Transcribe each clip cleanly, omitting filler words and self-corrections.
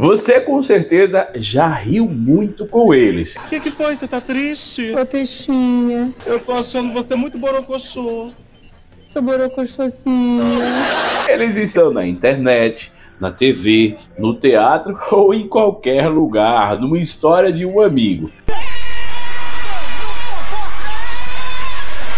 Você com certeza já riu muito com eles. O que foi? Você tá triste? Ô, peixinha. Eu tô achando você muito borocochô. Tô borocochôzinha. Eles estão na internet, na TV, no teatro ou em qualquer lugar, numa história de um amigo.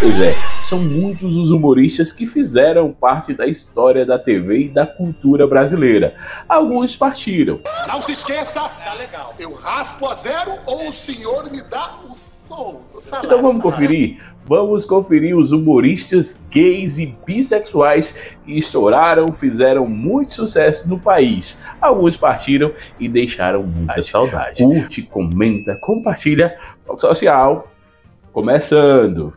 Pois é, são muitos os humoristas que fizeram parte da história da TV e da cultura brasileira. Alguns partiram. Não se esqueça, tá legal. Eu raspo a zero ou o senhor me dá o som do salário. Então vamos conferir? Vamos conferir os humoristas gays e bissexuais que estouraram, fizeram muito sucesso no país. Alguns partiram e deixaram muita saudade. Curte, comenta, compartilha. Ploc Social, começando!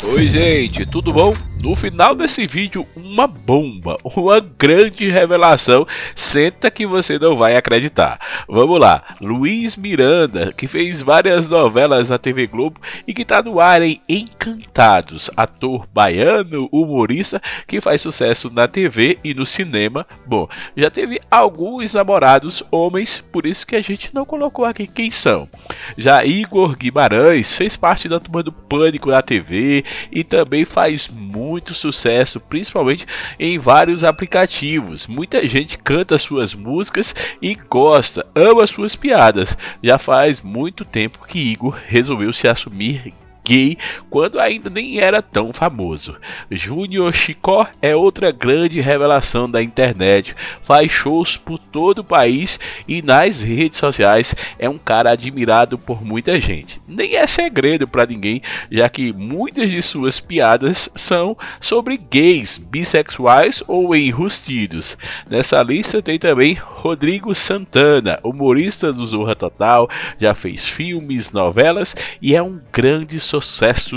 Oi gente, tudo bom? No final desse vídeo, uma bomba, uma grande revelação, senta que você não vai acreditar. Vamos lá, Luiz Miranda, que fez várias novelas na TV Globo e que tá no ar em Encantados, ator baiano, humorista, que faz sucesso na TV e no cinema. Bom, já teve alguns namorados homens, por isso que a gente não colocou aqui quem são. Já Igor Guimarães fez parte da turma do Pânico na TV e também faz muito sucesso, principalmente em vários aplicativos. Muita gente canta suas músicas e gosta, ama suas piadas. Já faz muito tempo que Igor resolveu se assumir gay, quando ainda nem era tão famoso. Júnior Chicó é outra grande revelação da internet, faz shows por todo o país e nas redes sociais é um cara admirado por muita gente. Nem é segredo para ninguém, já que muitas de suas piadas são sobre gays, bissexuais ou enrustidos. Nessa lista tem também Rodrigo Santana, humorista do Zorra Total, já fez filmes, novelas e é um grande sucesso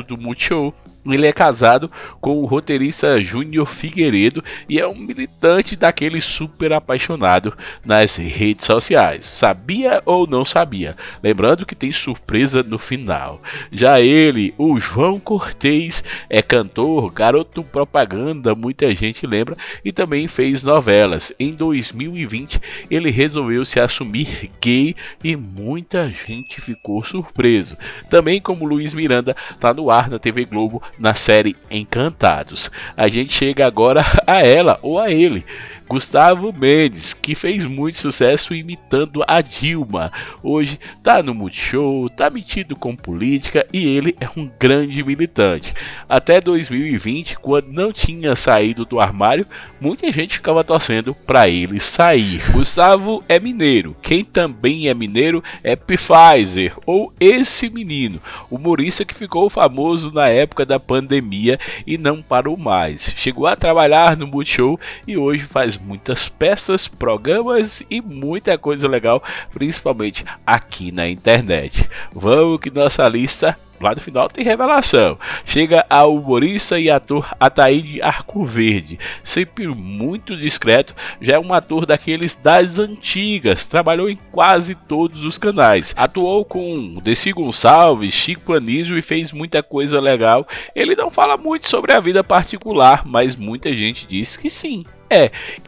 do Multishow. Ele é casado com o roteirista Júnior Figueiredo e é um militante daquele super apaixonado nas redes sociais. Sabia ou não sabia? Lembrando que tem surpresa no final. Já ele, o João Cortes, é cantor, garoto propaganda, muita gente lembra, e também fez novelas. Em 2020 ele resolveu se assumir gay e muita gente ficou surpreso. Também como Luiz Miranda, tá no ar na TV Globo na série Encantados. A gente chega agora a ela, ou a ele, Gustavo Mendes, que fez muito sucesso imitando a Dilma. Hoje tá no Multishow, tá metido com política e ele é um grande militante. Até 2020, quando não tinha saído do armário, muita gente ficava torcendo para ele sair. Gustavo é mineiro. Quem também é mineiro é Pfizer, ou Esse Menino, humorista que ficou famoso na época da pandemia e não parou mais. Chegou a trabalhar no Multishow e hoje faz muitas peças, programas e muita coisa legal, principalmente aqui na internet. Vamos que nossa lista lá no final tem revelação. Chega a humorista e ator Ataíde Arco Verde, sempre muito discreto, já é um ator daqueles das antigas, trabalhou em quase todos os canais, atuou com Deci Gonçalves, Chico Anísio e fez muita coisa legal. Ele não fala muito sobre a vida particular, mas muita gente diz que sim.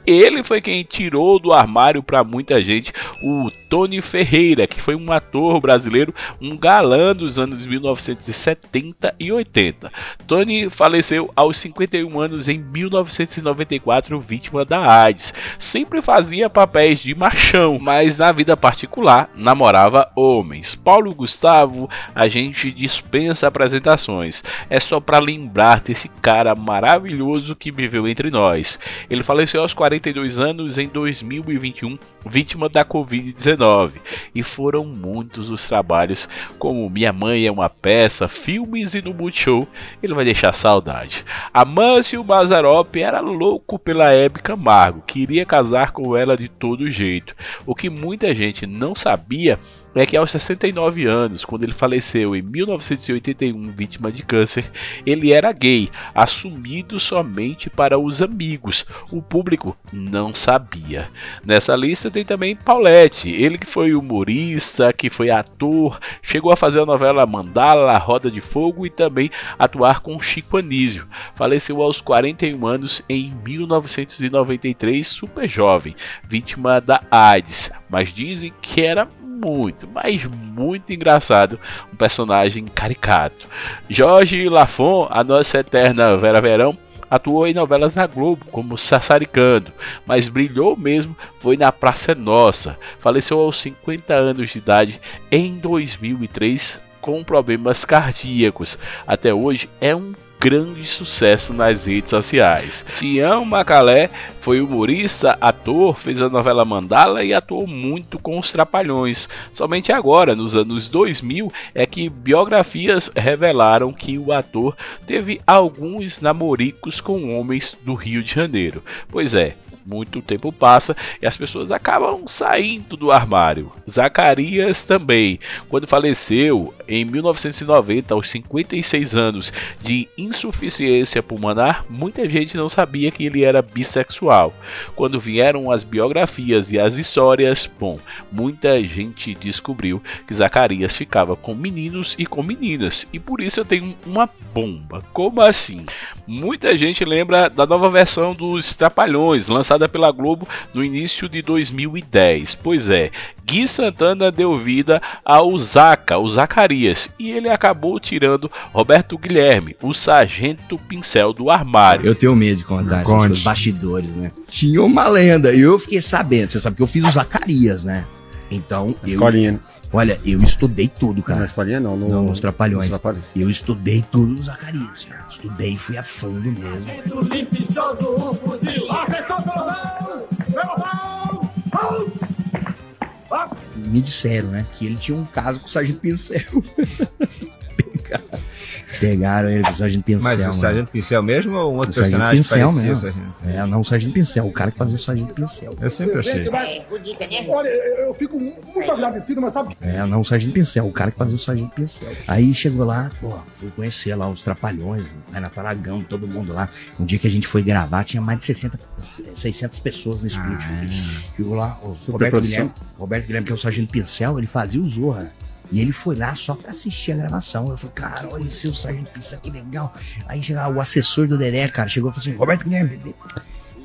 Ele foi quem tirou do armário para muita gente o Tony Ferreira, que foi um ator brasileiro, um galã dos anos 1970 e 80. Tony faleceu aos 51 anos em 1994, vítima da AIDS. Sempre fazia papéis de machão, mas na vida particular namorava homens. Paulo Gustavo, a gente dispensa apresentações, é só para lembrar desse cara maravilhoso que viveu entre nós. Ele faleceu aos 42 anos em 2021, vítima da Covid-19. E foram muitos os trabalhos, como Minha Mãe é uma Peça, filmes e no Multishow. Ele vai deixar saudade. Amâncio Mazzaropi era louco pela Hebe Camargo, queria casar com ela de todo jeito. O que muita gente não sabia é que aos 69 anos, quando ele faleceu em 1981, vítima de câncer, ele era gay, assumido somente para os amigos. O público não sabia. Nessa lista tem também Pauletti, ele que foi humorista, que foi ator, chegou a fazer a novela Mandala, Roda de Fogo e também atuar com Chico Anísio. Faleceu aos 41 anos em 1993, super jovem, vítima da AIDS, mas dizem que era muito, mas muito engraçado, um personagem caricato. Jorge Lafon, a nossa eterna Vera Verão, atuou em novelas na Globo, como Sassaricando, mas brilhou mesmo foi na Praça Nossa. Faleceu aos 50 anos de idade em 2003 com problemas cardíacos. Até hoje é um grande sucesso nas redes sociais. Tião Macalé foi humorista, ator, fez a novela Mandala e atuou muito com os Trapalhões. Somente agora, nos anos 2000, é que biografias revelaram que o ator teve alguns namoricos com homens do Rio de Janeiro. Pois é, muito tempo passa e as pessoas acabam saindo do armário. Zacarias também, quando faleceu em 1990 aos 56 anos de insuficiência pulmonar, muita gente não sabia que ele era bissexual. Quando vieram as biografias e as histórias, bom, muita gente descobriu que Zacarias ficava com meninos e com meninas, e por isso eu tenho uma bomba. Como assim? Muita gente lembra da nova versão dos Trapalhões, lançada pela Globo no início de 2010. Pois é, Gui Santana deu vida ao Zacarias, e ele acabou tirando Roberto Guilherme, o Sargento Pincel, do armário. Eu tenho medo de contar esses bastidores, né? Tinha uma lenda, e eu fiquei sabendo, você sabe que eu fiz o Zacarias, né? Então, escolinha. Olha, eu estudei tudo, cara. Na escolinha não, nos Trapalhões. Eu estudei tudo no Zacarias, cara. Estudei, fui a fundo mesmo. Me disseram, né, que ele tinha um caso com o Sargento Pincel. Pegaram ele com o Sargento Pincel. Mas o Sargento Pincel mesmo ou um outro personagem que parecia o Sargento? É, não, o Sargento Pincel, o cara que fazia o Sargento Pincel. Eu sempre achei. Olha, eu fico muito agradecido, mas sabe... É, não, o Sargento Pincel, o cara que fazia o Sargento Pincel. Aí chegou lá, pô, fui conhecer lá os Trapalhões, o Renato Aragão, todo mundo lá. Um dia que a gente foi gravar, tinha mais de 600 pessoas no estúdio. Chegou lá, o Roberto Guilherme, que é o Sargento Pincel, ele fazia o Zorra. E ele foi lá só pra assistir a gravação. Eu falei, cara, olha esse Sargento Pincel, que legal. Aí chegou o assessor do Dedé, cara, chegou e falou assim, Roberto Guilherme,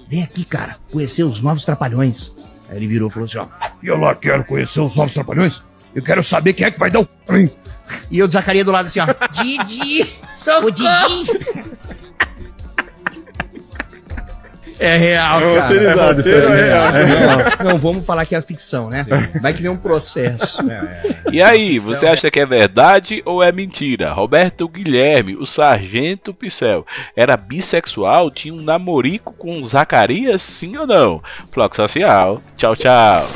vem aqui, cara, conhecer os novos Trapalhões. Aí ele virou e falou assim, ó, e eu lá quero conhecer os novos Trapalhões? Eu quero saber quem é que vai dar o c****. E eu Zacarias do lado assim, ó, Didi, o Didi. É real, cara. Não vamos falar que é ficção, né? Sim. Vai que nem um processo. E aí, você acha que é verdade ou é mentira? Roberto Guilherme, o Sargento Pincel, era bissexual? Tinha um namorico com Zacarias? Sim ou não? Ploc Social. Tchau, tchau.